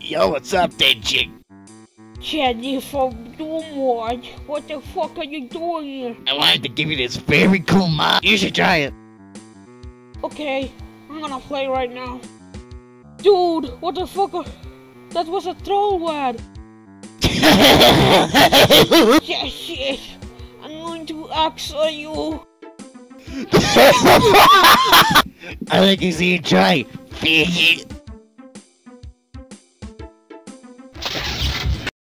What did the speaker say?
Yo, what's up, Denchick? Jenny from Doomwatch, what the fuck are you doing here? I wanted to give you this very cool mod. You should try it. Okay, I'm gonna play right now. Dude, what the fuck? That was a troll word. Yes, yes. I'm going to axe on you. I like you see you try.